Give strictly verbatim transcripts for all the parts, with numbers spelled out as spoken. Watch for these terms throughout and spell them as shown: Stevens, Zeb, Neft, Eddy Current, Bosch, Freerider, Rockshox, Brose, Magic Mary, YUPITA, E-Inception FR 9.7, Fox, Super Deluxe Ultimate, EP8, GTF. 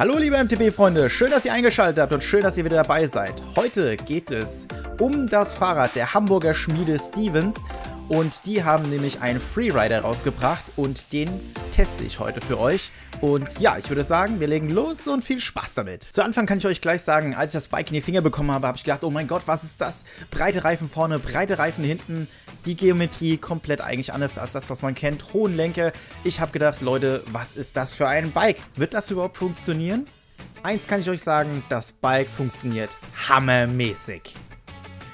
Hallo liebe M T B-Freunde, schön, dass ihr eingeschaltet habt und schön, dass ihr wieder dabei seid. Heute geht es um das Fahrrad der Hamburger Schmiede Stevens und die haben nämlich einen Freerider rausgebracht und den teste ich heute für euch. Und ja, ich würde sagen, wir legen los und viel Spaß damit. Zu Anfang kann ich euch gleich sagen, als ich das Bike in die Finger bekommen habe, habe ich gedacht, oh mein Gott, was ist das? Breite Reifen vorne, breite Reifen hinten, die Geometrie komplett eigentlich anders als das, was man kennt, hohen Lenker. Ich habe gedacht, Leute, was ist das für ein Bike? Wird das überhaupt funktionieren? Eins kann ich euch sagen, das Bike funktioniert hammermäßig.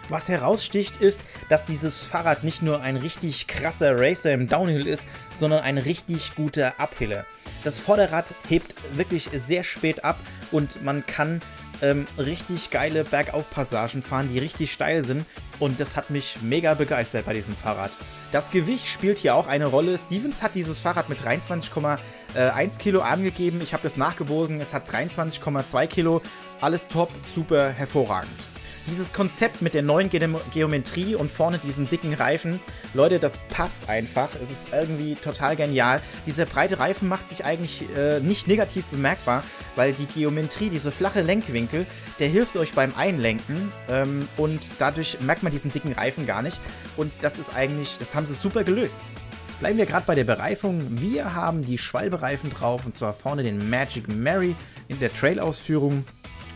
Was heraussticht ist, dass dieses Fahrrad nicht nur ein richtig krasser Racer im Downhill ist, sondern ein richtig guter Uphiller. Das Vorderrad hebt wirklich sehr spät ab und man kann ähm, richtig geile Bergaufpassagen fahren, die richtig steil sind und das hat mich mega begeistert bei diesem Fahrrad. Das Gewicht spielt hier auch eine Rolle. Stevens hat dieses Fahrrad mit dreiundzwanzig Komma eins Kilo angegeben. Ich habe das nachgebogen, es hat dreiundzwanzig Komma zwei Kilo. Alles top, super, hervorragend. Dieses Konzept mit der neuen Ge Geometrie und vorne diesen dicken Reifen, Leute, das passt einfach. Es ist irgendwie total genial. Dieser breite Reifen macht sich eigentlich äh, nicht negativ bemerkbar, weil die Geometrie, diese flache Lenkwinkel, der hilft euch beim Einlenken ähm, und dadurch merkt man diesen dicken Reifen gar nicht. Und das ist eigentlich, das haben sie super gelöst. Bleiben wir gerade bei der Bereifung. Wir haben die Schwalbe-Reifen drauf und zwar vorne den Magic Mary in der Trail-Ausführung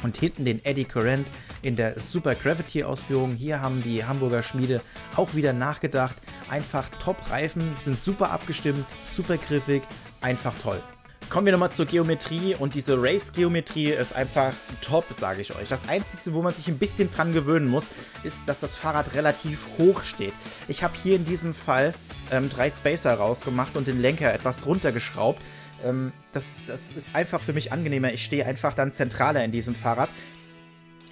und hinten den Eddy Current in der Super Gravity-Ausführung. Hier haben die Hamburger Schmiede auch wieder nachgedacht. Einfach Top-Reifen, sind super abgestimmt, super griffig, einfach toll. Kommen wir nochmal zur Geometrie und diese Race-Geometrie ist einfach top, sage ich euch. Das Einzige, wo man sich ein bisschen dran gewöhnen muss, ist, dass das Fahrrad relativ hoch steht. Ich habe hier in diesem Fall ähm, drei Spacer rausgemacht und den Lenker etwas runtergeschraubt. Ähm, das, das ist einfach für mich angenehmer. Ich stehe einfach dann zentraler in diesem Fahrrad.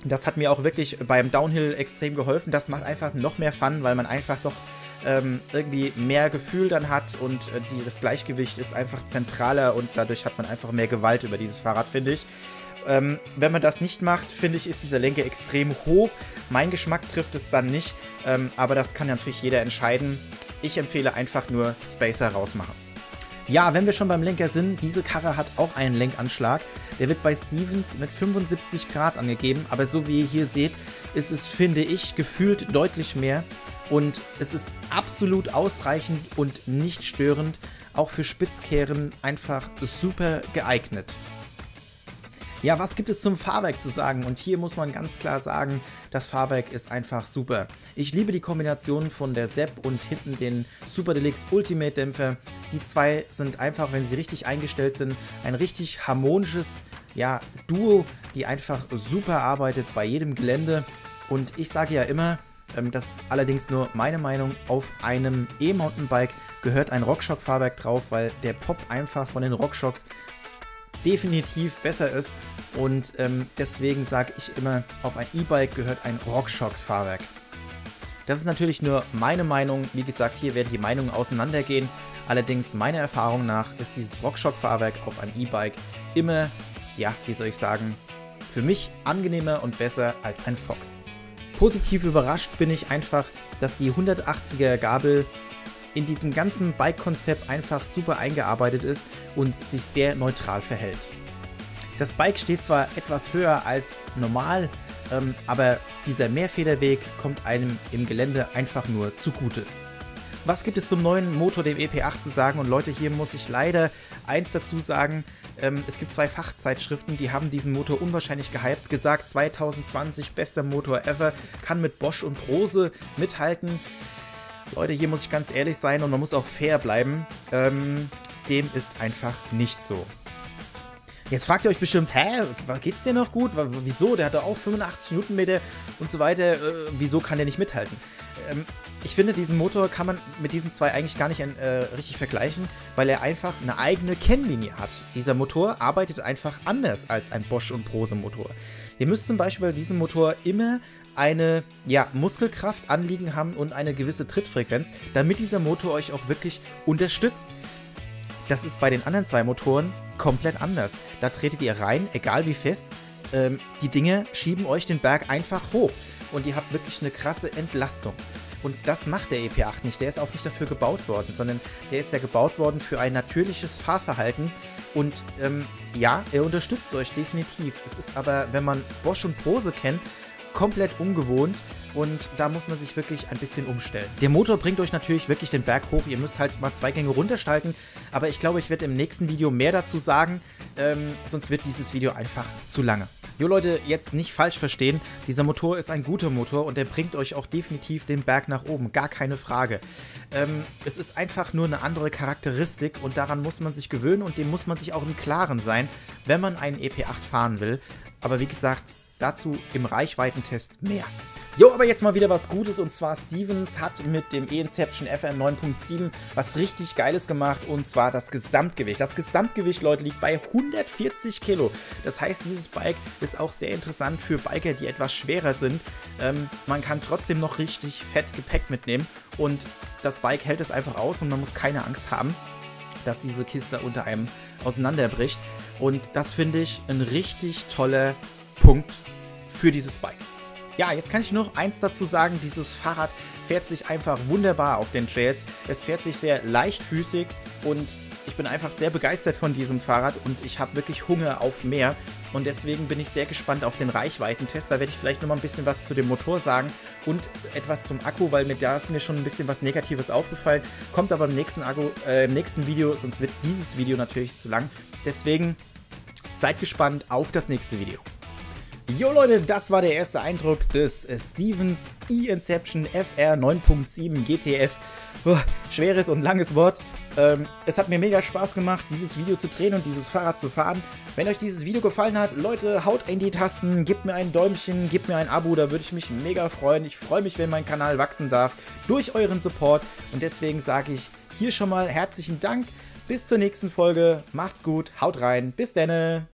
Das hat mir auch wirklich beim Downhill extrem geholfen. Das macht einfach noch mehr Fun, weil man einfach doch ähm, irgendwie mehr Gefühl dann hat und äh, die, das Gleichgewicht ist einfach zentraler und dadurch hat man einfach mehr Gewalt über dieses Fahrrad, finde ich. Ähm, wenn man das nicht macht, finde ich, ist dieser Lenker extrem hoch. Mein Geschmack trifft es dann nicht, ähm, aber das kann natürlich jeder entscheiden. Ich empfehle einfach nur Spacer rausmachen. Ja, wenn wir schon beim Lenker sind, diese Karre hat auch einen Lenkanschlag. Der wird bei Stevens mit fünfundsiebzig Grad angegeben, aber so wie ihr hier seht, ist es, finde ich, gefühlt deutlich mehr. Und es ist absolut ausreichend und nicht störend, auch für Spitzkehren einfach super geeignet. Ja, was gibt es zum Fahrwerk zu sagen? Und hier muss man ganz klar sagen, das Fahrwerk ist einfach super. Ich liebe die Kombination von der Zeb und hinten den Super Deluxe Ultimate Dämpfer. Die zwei sind einfach, wenn sie richtig eingestellt sind, ein richtig harmonisches, ja, Duo, die einfach super arbeitet bei jedem Gelände. Und ich sage ja immer, das ist allerdings nur meine Meinung, auf einem E-Mountainbike gehört ein Rockshox-Fahrwerk drauf, weil der Pop einfach von den Rockshox definitiv besser ist und ähm, deswegen sage ich immer, auf ein E-Bike gehört ein Rockshox-Fahrwerk. Das ist natürlich nur meine Meinung, wie gesagt, hier werden die Meinungen auseinandergehen, allerdings meiner Erfahrung nach ist dieses Rockshox-Fahrwerk auf einem E-Bike immer, ja, wie soll ich sagen, für mich angenehmer und besser als ein Fox. Positiv überrascht bin ich einfach, dass die hundertachtziger Gabel in diesem ganzen Bike-Konzept einfach super eingearbeitet ist und sich sehr neutral verhält. Das Bike steht zwar etwas höher als normal, ähm, aber dieser Mehrfederweg kommt einem im Gelände einfach nur zugute. Was gibt es zum neuen Motor, dem E P acht, zu sagen? Und Leute, hier muss ich leider eins dazu sagen. Ähm, es gibt zwei Fachzeitschriften, die haben diesen Motor unwahrscheinlich gehypt, gesagt zweitausendzwanzig bester Motor ever, kann mit Bosch und Brose mithalten. Leute, hier muss ich ganz ehrlich sein und man muss auch fair bleiben. Ähm, dem ist einfach nicht so. Jetzt fragt ihr euch bestimmt, hä, geht's dir noch gut? Wieso? Der hat doch auch fünfundachtzig Newtonmeter und so weiter. Äh, wieso kann der nicht mithalten? Ähm, ich finde, diesen Motor kann man mit diesen zwei eigentlich gar nicht äh, richtig vergleichen, weil er einfach eine eigene Kennlinie hat. Dieser Motor arbeitet einfach anders als ein Bosch- und Brose-Motor. Ihr müsst zum Beispiel bei diesem Motor immer eine, ja, Muskelkraft anliegen haben und eine gewisse Trittfrequenz, damit dieser Motor euch auch wirklich unterstützt. Das ist bei den anderen zwei Motoren komplett anders. Da tretet ihr rein, egal wie fest, ähm, die Dinge schieben euch den Berg einfach hoch und ihr habt wirklich eine krasse Entlastung. Und das macht der E P acht nicht. Der ist auch nicht dafür gebaut worden, sondern der ist ja gebaut worden für ein natürliches Fahrverhalten. Und ähm, ja, er unterstützt euch definitiv. Es ist aber, wenn man Bosch und Brose kennt, komplett ungewohnt. Und da muss man sich wirklich ein bisschen umstellen. Der Motor bringt euch natürlich wirklich den Berg hoch. Ihr müsst halt mal zwei Gänge runterschalten. Aber ich glaube, ich werde im nächsten Video mehr dazu sagen. Ähm, sonst wird dieses Video einfach zu lange. Jo Leute, jetzt nicht falsch verstehen. Dieser Motor ist ein guter Motor und der bringt euch auch definitiv den Berg nach oben. Gar keine Frage. Ähm, es ist einfach nur eine andere Charakteristik und daran muss man sich gewöhnen. Und dem muss man sich auch im Klaren sein, wenn man einen E P acht fahren will. Aber wie gesagt, dazu im Reichweitentest mehr. Jo, aber jetzt mal wieder was Gutes, und zwar Stevens hat mit dem E-Inception F R neun Punkt sieben was richtig Geiles gemacht, und zwar das Gesamtgewicht. Das Gesamtgewicht, Leute, liegt bei hundertvierzig Kilo. Das heißt, dieses Bike ist auch sehr interessant für Biker, die etwas schwerer sind. Ähm, man kann trotzdem noch richtig fett Gepäck mitnehmen und das Bike hält es einfach aus und man muss keine Angst haben, dass diese Kiste unter einem auseinanderbricht. Und das finde ich ein richtig toller Punkt für dieses Bike. Ja, jetzt kann ich nur noch eins dazu sagen, dieses Fahrrad fährt sich einfach wunderbar auf den Trails. Es fährt sich sehr leichtfüßig und ich bin einfach sehr begeistert von diesem Fahrrad und ich habe wirklich Hunger auf mehr. Und deswegen bin ich sehr gespannt auf den Reichweitentest. Da werde ich vielleicht noch mal ein bisschen was zu dem Motor sagen und etwas zum Akku, weil mir da ist mir schon ein bisschen was Negatives aufgefallen. Kommt aber im nächsten, Akku, äh, im nächsten Video, sonst wird dieses Video natürlich zu lang. Deswegen seid gespannt auf das nächste Video. Jo Leute, das war der erste Eindruck des Stevens E-Inception F R neun Punkt sieben G T F. Uah, schweres und langes Wort. Ähm, es hat mir mega Spaß gemacht, dieses Video zu drehen und dieses Fahrrad zu fahren. Wenn euch dieses Video gefallen hat, Leute, haut in die Tasten, gebt mir ein Däumchen, gebt mir ein Abo, da würde ich mich mega freuen. Ich freue mich, wenn mein Kanal wachsen darf, durch euren Support. Und deswegen sage ich hier schon mal herzlichen Dank. Bis zur nächsten Folge, macht's gut, haut rein, bis denne.